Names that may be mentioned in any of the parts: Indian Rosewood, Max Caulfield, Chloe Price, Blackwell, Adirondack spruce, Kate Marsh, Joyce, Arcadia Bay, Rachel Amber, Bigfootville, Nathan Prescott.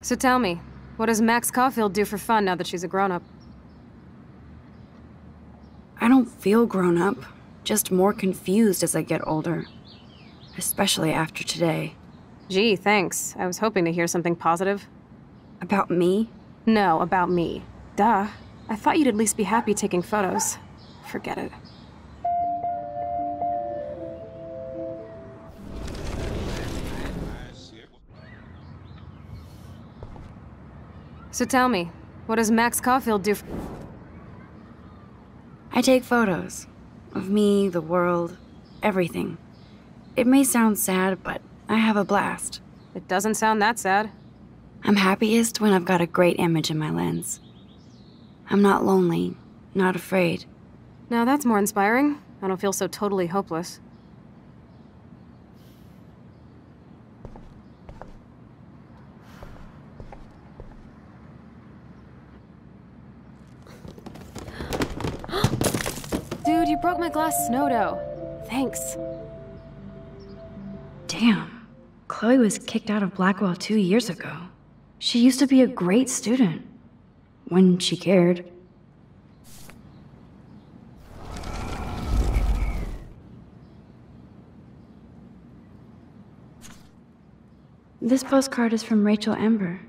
So tell me, what does Max Caulfield do for fun now that she's a grown-up? I don't feel grown-up, just more confused as I get older. Especially after today. Gee, thanks. I was hoping to hear something positive. About me? No, about me. Duh. I thought you'd at least be happy taking photos. Forget it. So tell me, what does Max Caulfield do for... I take photos. Of me, the world, everything. It may sound sad, but I have a blast. It doesn't sound that sad. I'm happiest when I've got a great image in my lens. I'm not lonely, not afraid. Now that's more inspiring. I don't feel so totally hopeless. Dude, you broke my glass snow dough. Thanks. Damn. Chloe was kicked out of Blackwell 2 years ago. She used to be a great student. When she cared. This postcard is from Rachel Amber.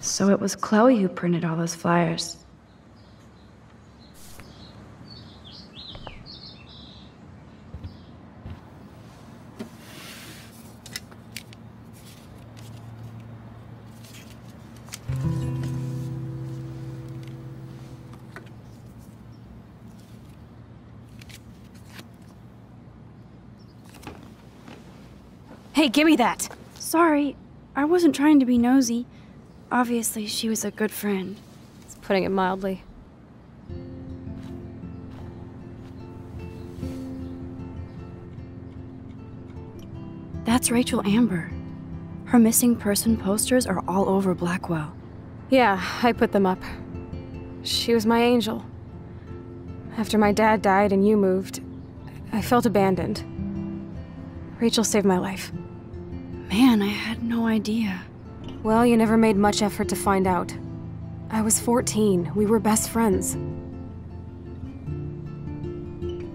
So it was Chloe who printed all those flyers. Hey, give me that! Sorry, I wasn't trying to be nosy. Obviously, she was a good friend. It's putting it mildly. That's Rachel Amber. Her missing person posters are all over Blackwell. Yeah, I put them up. She was my angel. After my dad died and you moved, I felt abandoned. Rachel saved my life. Man, I had no idea. Well, you never made much effort to find out. I was 14. We were best friends.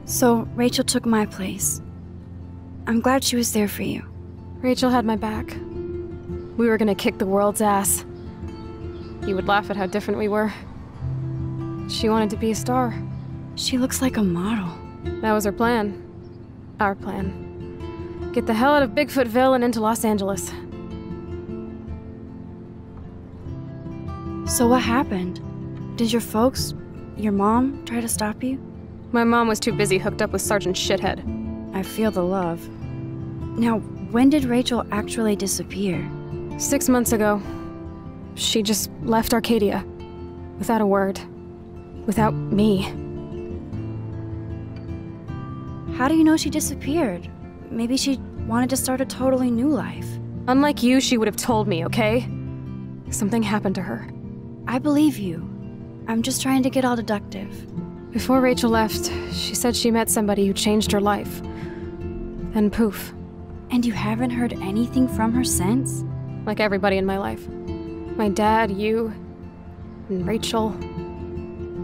So, Rachel took my place. I'm glad she was there for you. Rachel had my back. We were gonna kick the world's ass. You would laugh at how different we were. She wanted to be a star. She looks like a model. That was her plan. Our plan. Get the hell out of Bigfootville and into Los Angeles. So what happened? Did your folks, your mom, try to stop you? My mom was too busy hooked up with Sergeant Shithead. I feel the love. Now, when did Rachel actually disappear? 6 months ago. She just left Arcadia. Without a word. Without me. How do you know she disappeared? Maybe she wanted to start a totally new life. Unlike you, she would have told me, okay? Something happened to her. I believe you. I'm just trying to get all deductive. Before Rachel left, she said she met somebody who changed her life. And poof. And you haven't heard anything from her since? Like everybody in my life. My dad, you, and Rachel.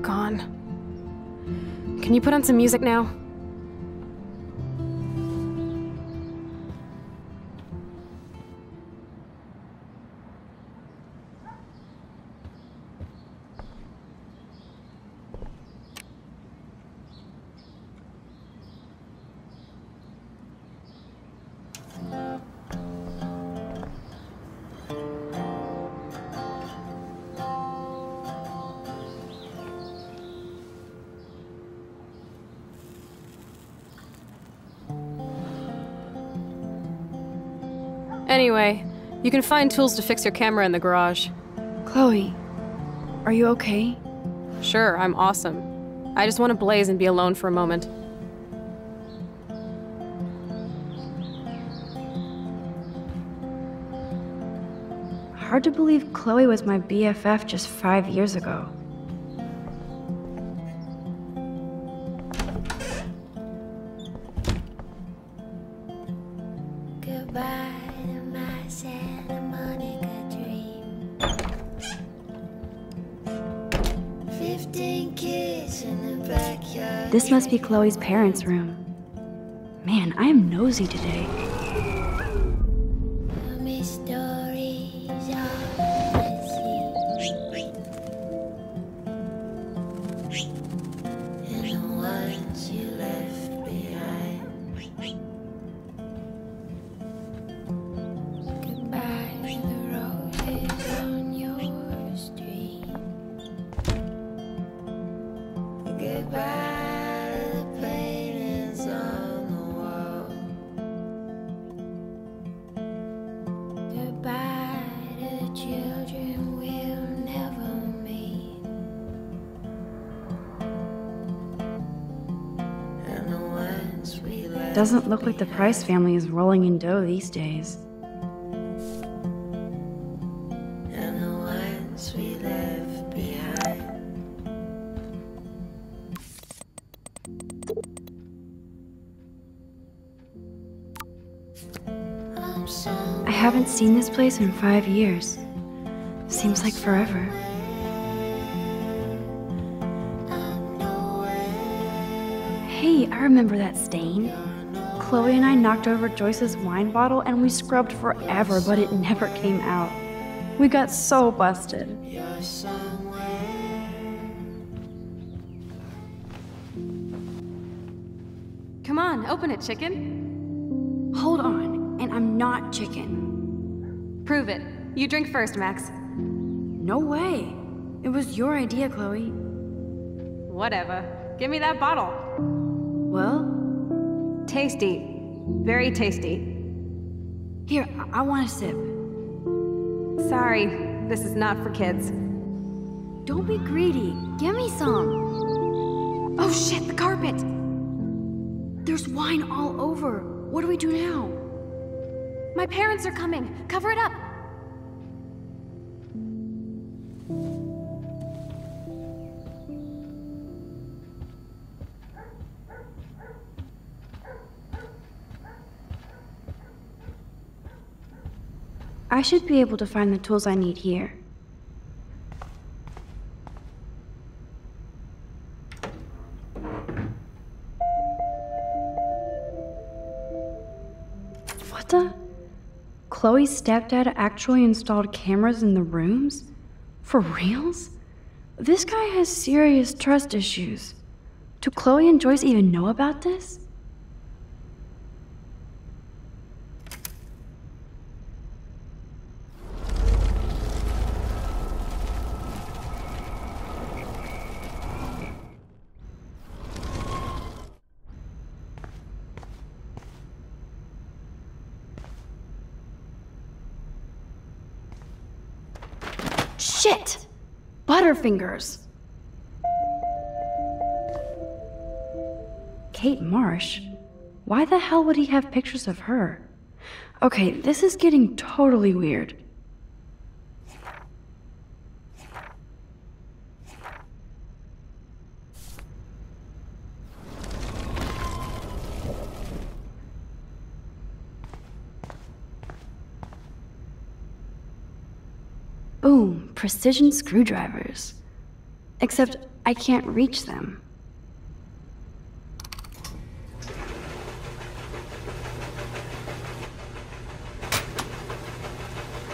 Gone. Can you put on some music now? Anyway, you can find tools to fix your camera in the garage. Chloe, are you okay? Sure, I'm awesome. I just want to blaze and be alone for a moment. hard to believe Chloe was my BFF just 5 years ago. This must be Chloe's parents' room. Man, I am nosy today. Doesn't look like the Price family is rolling in dough these days. And the ones we left behind. I haven't seen this place in 5 years. Seems like forever. Hey, I remember that stain. Chloe and I knocked over Joyce's wine bottle and we scrubbed forever, but it never came out. We got so busted. Come on, open it, chicken. Hold on, and I'm not chicken. Prove it. You drink first, Max. No way. It was your idea, Chloe. Whatever. Give me that bottle. Well? Tasty. Very tasty. Here, I want a sip. Sorry, this is not for kids. Don't be greedy. Give me some. Oh shit, the carpet! There's wine all over. What do we do now? My parents are coming. Cover it up. I should be able to find the tools I need here. What the? Chloe's stepdad actually installed cameras in the rooms? For reals? This guy has serious trust issues. Do Chloe and Joyce even know about this? Shit! Butterfingers! Kate Marsh? Why the hell would he have pictures of her? Okay, this is getting totally weird. Boom, precision screwdrivers. Except I can't reach them.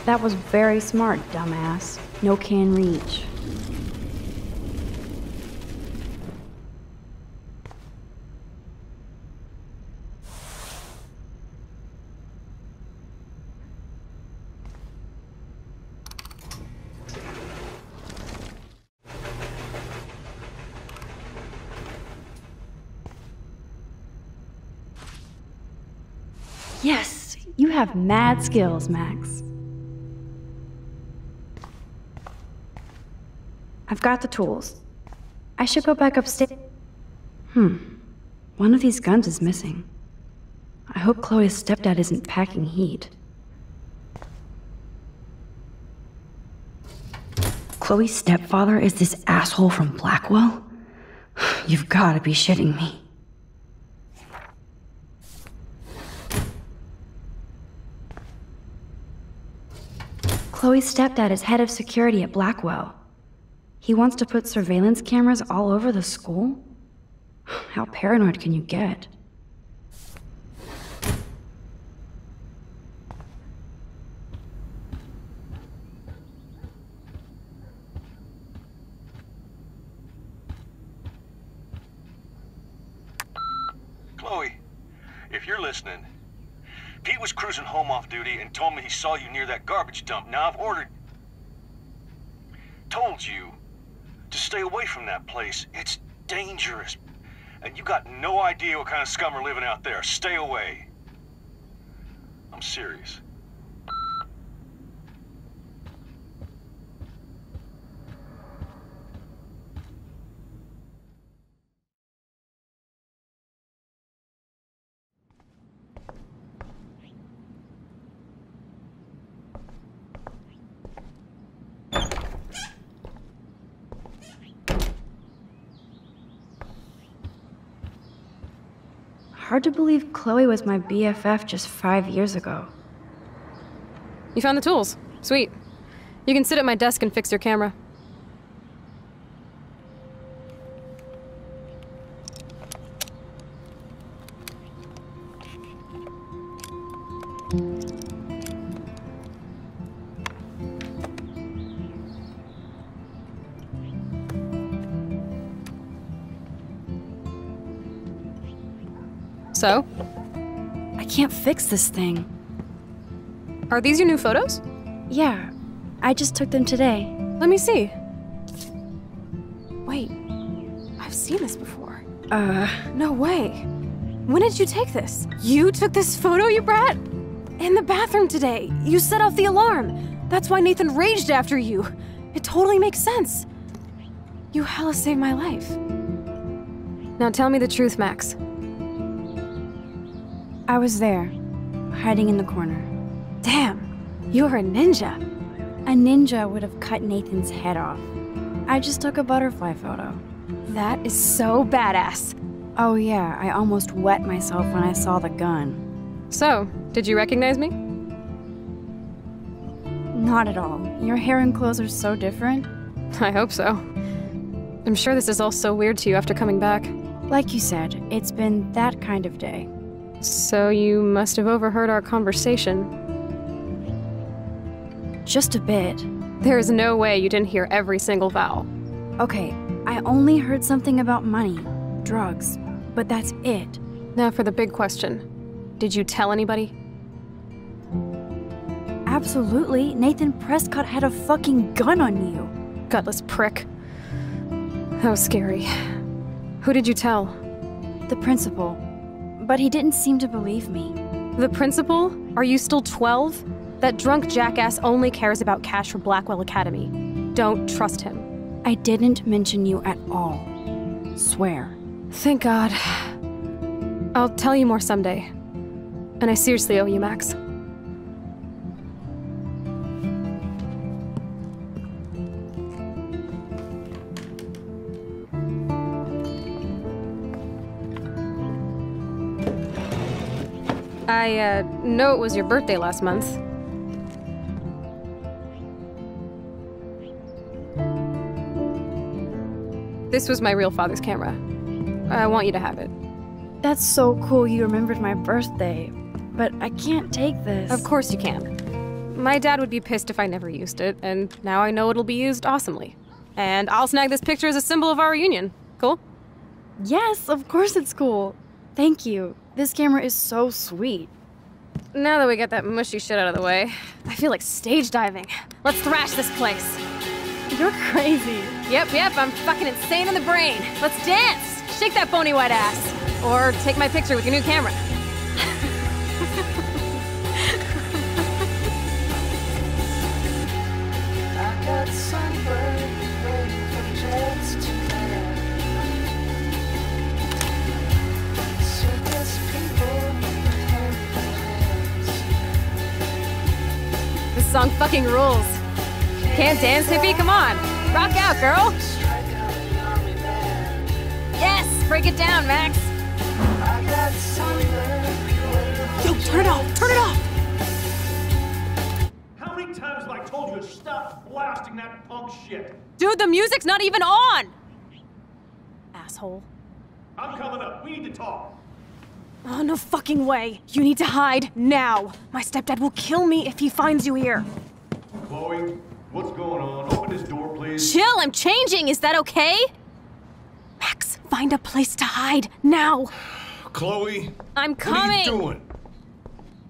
That was very smart, dumbass. No can reach. Yes, you have mad skills, Max. I've got the tools. I should go back upstairs. One of these guns is missing. I hope Chloe's stepdad isn't packing heat. Chloe's stepfather is this asshole from Blackwell? You've got to be shitting me. Chloe's stepdad is head of security at Blackwell. He wants to put surveillance cameras all over the school? How paranoid can you get? Chloe, if you're listening, Pete was cruising home off duty and told me he saw you near that garbage dump. Now I've told you to stay away from that place. It's dangerous, and you got no idea what kind of scum are living out there. Stay away. I'm serious. Hard to believe Chloe was my BFF just 5 years ago. You found the tools. Sweet. You can sit at my desk and fix your camera. So? I can't fix this thing. Are these your new photos? Yeah. I just took them today. Let me see. Wait. I've seen this before. No way. When did you take this? You took this photo, you brat? In the bathroom today. You set off the alarm. That's why Nathan raged after you. It totally makes sense. You hella saved my life. Now tell me the truth, Max. I was there, hiding in the corner. Damn, you're a ninja. A ninja would have cut Nathan's head off. I just took a butterfly photo. That is so badass. Oh yeah, I almost wet myself when I saw the gun. So, did you recognize me? Not at all. Your hair and clothes are so different. I hope so. I'm sure this is all so weird to you after coming back. Like you said, it's been that kind of day. So you must have overheard our conversation. Just a bit. There is no way you didn't hear every single vowel. Okay, I only heard something about money, drugs, but that's it. Now for the big question. Did you tell anybody? Absolutely. Nathan Prescott had a fucking gun on you. Gutless prick. That was scary. Who did you tell? The principal. But he didn't seem to believe me. The principal? Are you still 12? That drunk jackass only cares about cash for Blackwell Academy. Don't trust him. I didn't mention you at all. Swear. Thank God. I'll tell you more someday. And I seriously owe you, Max. I, know it was your birthday last month. This was my real father's camera. I want you to have it. That's so cool you remembered my birthday, but I can't take this. Of course you can. My dad would be pissed if I never used it, and now I know it'll be used awesomely. And I'll snag this picture as a symbol of our reunion. Cool? Yes, of course it's cool. Thank you. This camera is so sweet. Now that we got that mushy shit out of the way, I feel like stage diving. Let's thrash this place. You're crazy. Yep, I'm fucking insane in the brain. Let's dance! Shake that bony white ass. Or take my picture with your new camera. I got sunburned, waiting for jets to land. This song fucking rules. Can't dance, hippie? Come on. Rock out, girl. Yes, break it down, Max. Yo, turn it off, turn it off. How many times have I told you to stop blasting that punk shit? Dude, the music's not even on. Asshole. I'm coming up. We need to talk. Oh, no fucking way. You need to hide now. My stepdad will kill me if he finds you here. Chloe, what's going on? Open this door, please. Chill, I'm changing. Is that okay? Max, find a place to hide now. Chloe. I'm coming. What are you doing?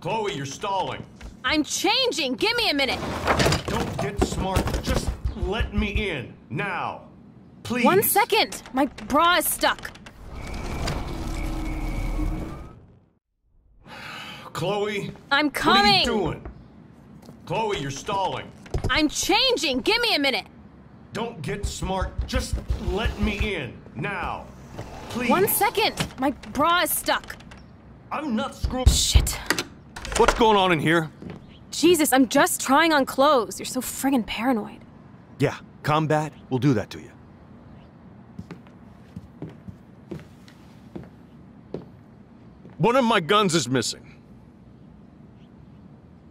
Chloe, you're stalling. I'm changing. Give me a minute. Don't get smart. Just let me in. Now. Please. 1 second. My bra is stuck. Chloe, I'm coming. What are you doing? Chloe, you're stalling. I'm changing. Give me a minute. Don't get smart. Just let me in now, please. 1 second. My bra is stuck. I'm not screwing. Shit. What's going on in here? Jesus, I'm just trying on clothes. You're so friggin' paranoid. Yeah, combat will do that to you. One of my guns is missing.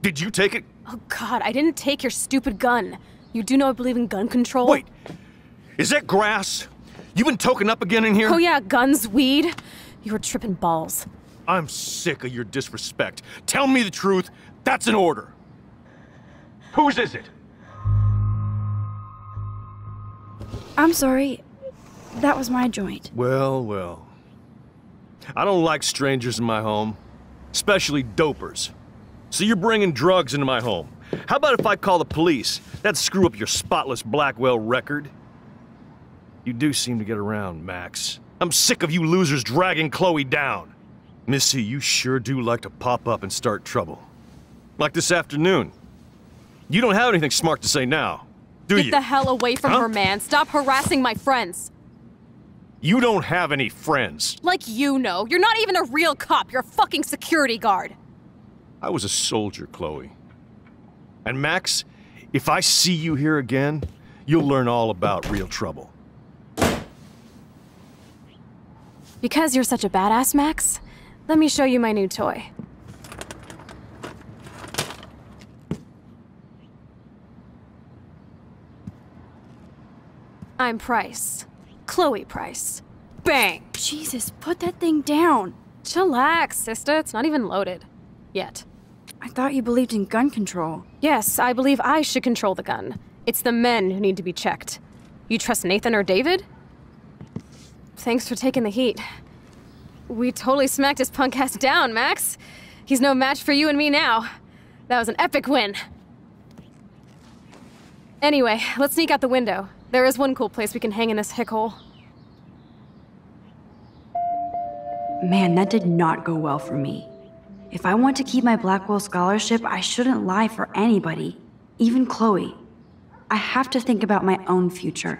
Did you take it? Oh God, I didn't take your stupid gun. You do know I believe in gun control. Wait, is that grass? You been token up again in here? Oh yeah, guns, weed. You were tripping balls. I'm sick of your disrespect. Tell me the truth, that's an order. Whose is it? I'm sorry, that was my joint. Well, well. I don't like strangers in my home, especially dopers. So you're bringing drugs into my home. How about if I call the police? That'd screw up your spotless Blackwell record. You do seem to get around, Max. I'm sick of you losers dragging Chloe down. Missy, you sure do like to pop up and start trouble. Like this afternoon. You don't have anything smart to say now, do you? Get the hell away from her, man. Stop harassing my friends. You don't have any friends. Like you know. You're not even a real cop. You're a fucking security guard. I was a soldier, Chloe. And Max, if I see you here again, you'll learn all about real trouble. Because you're such a badass, Max, let me show you my new toy. I'm Price. Chloe Price. Bang! Jesus, put that thing down. Chillax, sister. It's not even loaded. Yet. I thought you believed in gun control. Yes, I believe I should control the gun. It's the men who need to be checked. You trust Nathan or David? Thanks for taking the heat. We totally smacked his punk ass down, Max. He's no match for you and me now. That was an epic win. Anyway, let's sneak out the window. There is one cool place we can hang in this hick hole. Man, that did not go well for me. If I want to keep my Blackwell scholarship, I shouldn't lie for anybody, even Chloe. I have to think about my own future.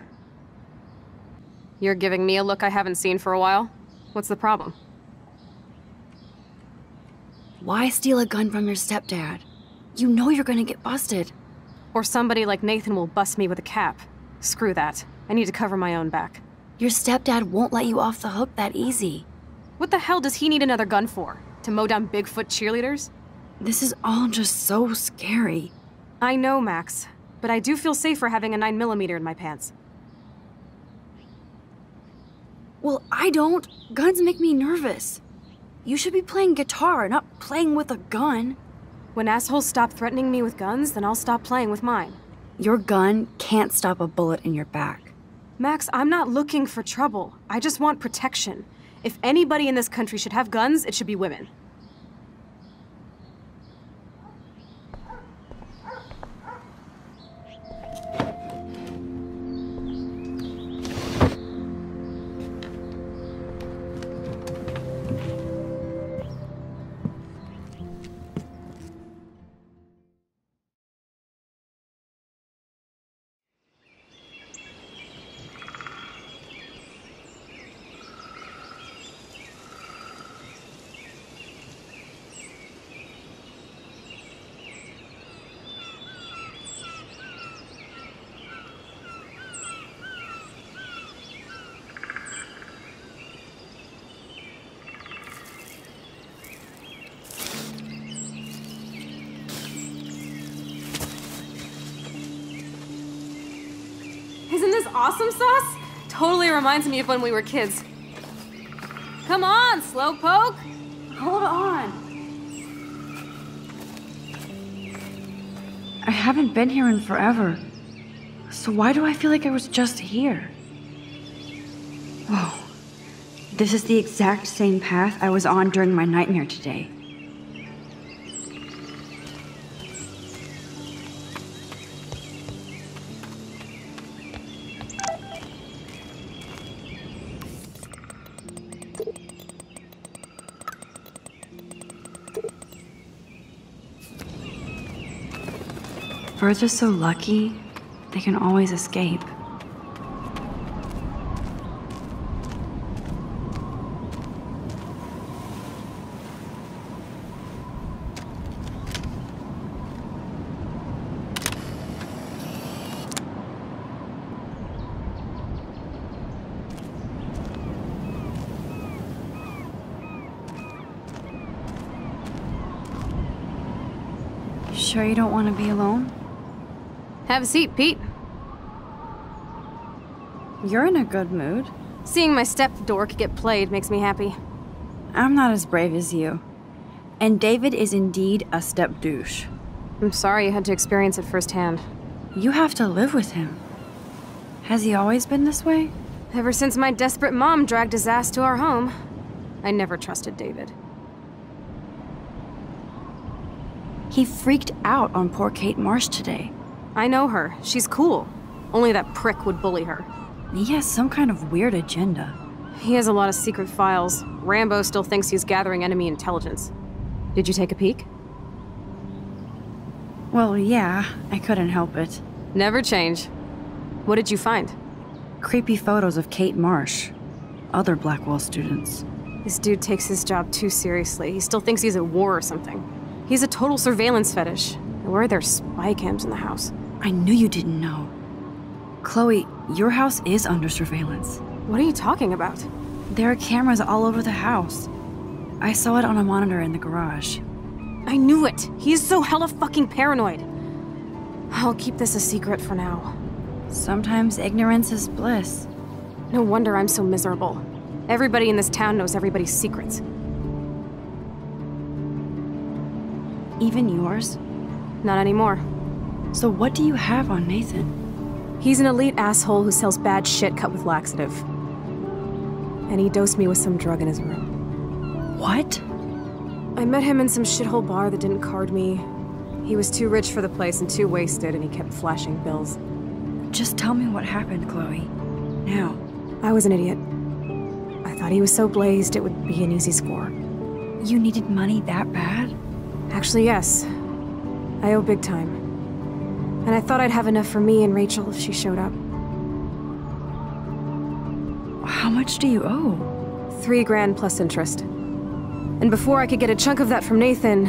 You're giving me a look I haven't seen for a while. What's the problem? Why steal a gun from your stepdad? You know you're gonna get busted. Or somebody like Nathan will bust me with a cap. Screw that. I need to cover my own back. Your stepdad won't let you off the hook that easy. What the hell does he need another gun for? To mow down Bigfoot cheerleaders? This is all just so scary. I know, Max, but I do feel safer having a 9mm in my pants. Well, I don't. Guns make me nervous. You should be playing guitar, not playing with a gun. When assholes stop threatening me with guns, then I'll stop playing with mine. Your gun can't stop a bullet in your back. Max, I'm not looking for trouble. I just want protection. If anybody in this country should have guns, it should be women. awesome sauce totally reminds me of when we were kids. Come on, Slowpoke. Hold on. I haven't been here in forever, so why do I feel like I was just here? Whoa. This is the exact same path I was on during my nightmare today. Birds are so lucky, they can always escape. Sure you don't want to be alone? Have a seat, Pete. You're in a good mood. Seeing my step-dork get played makes me happy. I'm not as brave as you. And David is indeed a step-douche. I'm sorry you had to experience it firsthand. You have to live with him. Has he always been this way? Ever since my desperate mom dragged his ass to our home. I never trusted David. He freaked out on poor Kate Marsh today. I know her. She's cool. Only that prick would bully her. He has some kind of weird agenda. He has a lot of secret files. Rambo still thinks he's gathering enemy intelligence. Did you take a peek? Well, yeah. I couldn't help it. Never change. What did you find? Creepy photos of Kate Marsh. Other Blackwell students. This dude takes his job too seriously. He still thinks he's at war or something. He's a total surveillance fetish. There were their spy cams in the house. I knew you didn't know. Chloe, your house is under surveillance. What are you talking about? There are cameras all over the house. I saw it on a monitor in the garage. I knew it! He is so hella fucking paranoid. I'll keep this a secret for now. Sometimes ignorance is bliss. No wonder I'm so miserable. Everybody in this town knows everybody's secrets. Even yours? Not anymore. So what do you have on Nathan? He's an elite asshole who sells bad shit cut with laxative. And he dosed me with some drug in his room. What? I met him in some shithole bar that didn't card me. He was too rich for the place and too wasted, and he kept flashing bills. Just tell me what happened, Chloe. Now. I was an idiot. I thought he was so blazed it would be an easy score. You needed money that bad? Actually, yes. I owe big time. And I thought I'd have enough for me and Rachel if she showed up. How much do you owe? 3 grand plus interest. And before I could get a chunk of that from Nathan,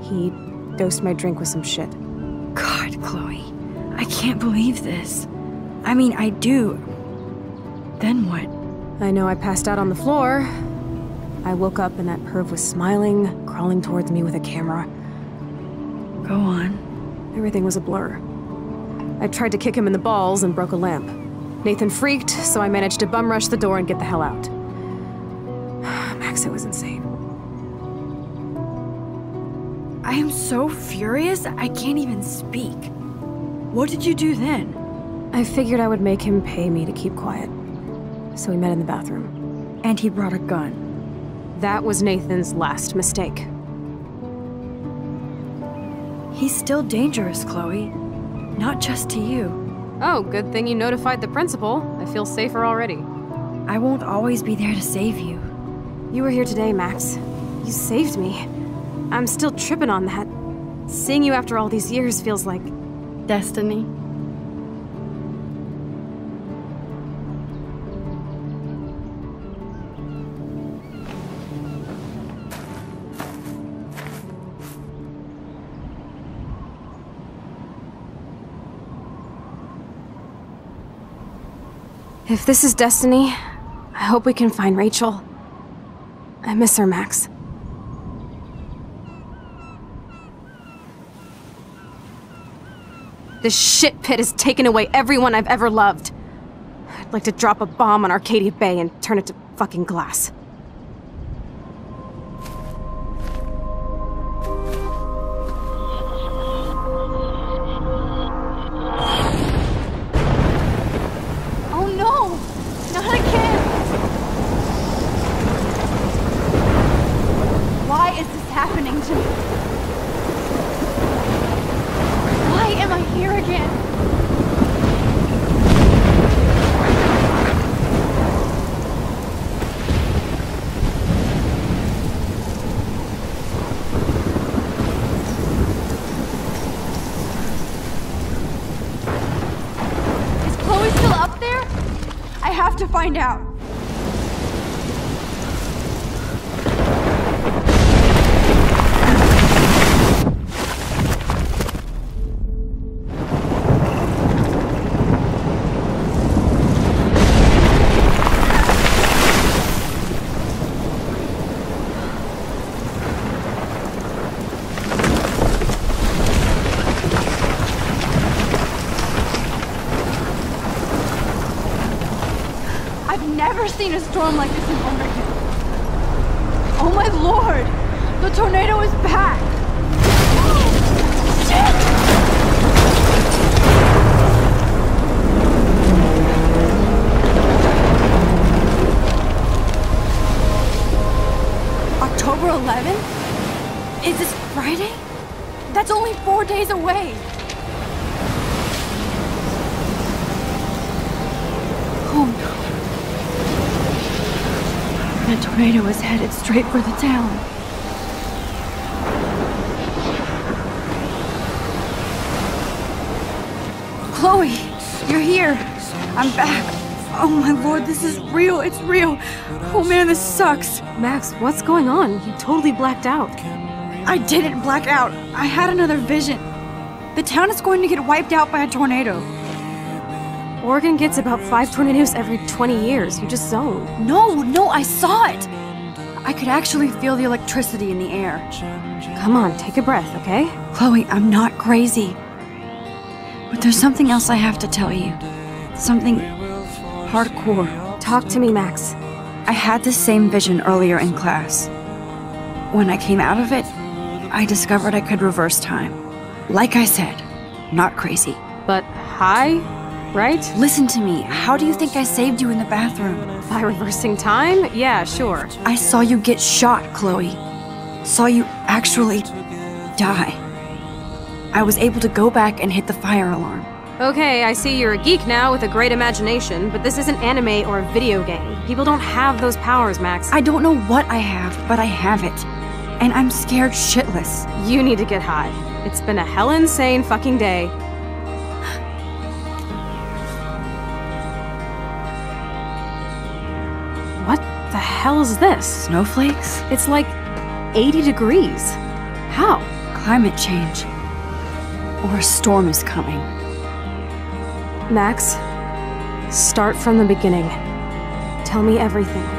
he dosed my drink with some shit. God, Chloe. I can't believe this. I mean, I do. Then what? I know I passed out on the floor. I woke up and that perv was smiling, crawling towards me with a camera. Go on. Everything was a blur. I tried to kick him in the balls and broke a lamp. Nathan freaked, so I managed to bum rush the door and get the hell out. Max, it was insane. I am so furious, I can't even speak. What did you do then? I figured I would make him pay me to keep quiet. So we met in the bathroom. And he brought a gun. That was Nathan's last mistake. He's still dangerous, Chloe. Not just to you. Oh, good thing you notified the principal. I feel safer already. I won't always be there to save you. You were here today, Max. You saved me. I'm still tripping on that. Seeing you after all these years feels like... destiny. If this is destiny, I hope we can find Rachel. I miss her, Max. This shit pit has taken away everyone I've ever loved. like to drop a bomb on Arcadia Bay and turn it to fucking glass. Find out. I've never seen a storm like this in Wonderkind. Oh my lord! The tornado is back! Shit! October 11th? Is this Friday? That's only 4 days away! Oh no. The tornado is headed straight for the town. Chloe, you're here. I'm back. Oh my lord, this is real. It's real. Oh man, this sucks. Max, what's going on? You totally blacked out. I didn't black out. I had another vision. The town is going to get wiped out by a tornado. Oregon gets about 5 tornadoes every 20 years. You just zoned. No, I saw it! I could actually feel the electricity in the air. Come on, take a breath, okay? Chloe, I'm not crazy. But there's something else I have to tell you. Something hardcore. Talk to me, Max. I had this same vision earlier in class. When I came out of it, I discovered I could reverse time. Like I said, not crazy. But high? Right? Listen to me. How do you think I saved you in the bathroom? By reversing time? Yeah, sure. I saw you get shot, Chloe. Saw you actually die. I was able to go back and hit the fire alarm. Okay, I see you're a geek now with a great imagination, but this isn't anime or a video game. People don't have those powers, Max. I don't know what I have, but I have it. And I'm scared shitless. You need to get high. It's been a hell-insane fucking day. What the hell is this? Snowflakes? It's like 80 degrees. How? Climate change. Or a storm is coming. Max, start from the beginning. Tell me everything.